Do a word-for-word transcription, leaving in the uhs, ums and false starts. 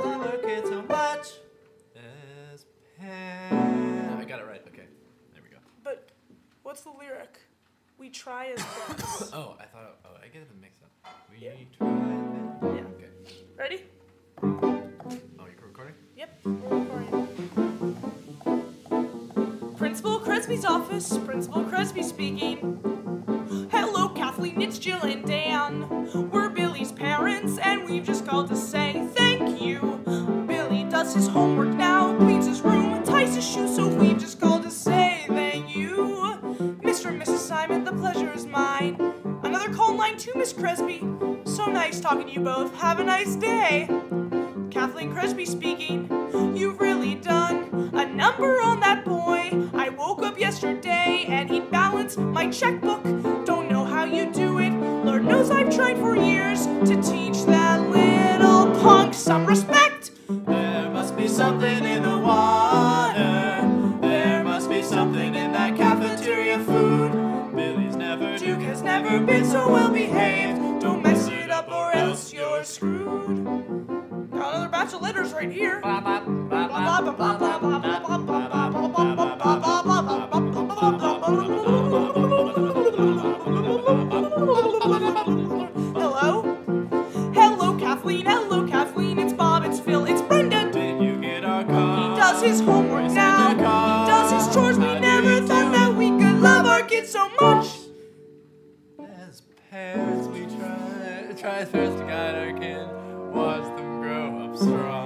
Little kids and watch as pan. No, I got it right. Okay, there we go. But what's the lyric? We try as best. Oh, I thought. Oh, I get it mixed up. We yeah. try. That. Yeah. Okay. Ready? Oh, you're recording? Yep. We're recording. Principal Cresby's office. Principal Cresby speaking. Hello, Kathleen. It's Jill and Dan. We're Billy's parents, and we've just called to say thank you. Billy does his homework now, cleans his room, and ties his shoes. So we've just called to say thank you. Mister and Missus Simon, the pleasure is mine. Another call in line to Miss Cresby. So nice talking to you both. Have a nice day. Kathleen Cresby speaking. You've really done a number on that boy. I woke up yesterday and he balanced my checkbook. Don't know how you do it. Lord knows I've tried for years to teach that little punk some respect. There must be something in the water. There must be something in that cafeteria food. Billy's never Duke has never been so well behaved. Don't mess it up or else you're screwed. Got another batch of letters right here. Hello? Hello, Kathleen. Hello, Kathleen. It's Bob. It's Phil. It's Brendan. Did you get our car? He does his homework now. He does his chores. We never thought that we could love our kids so much. As parents, we try, try first to guide our kids. Was the grow up strong.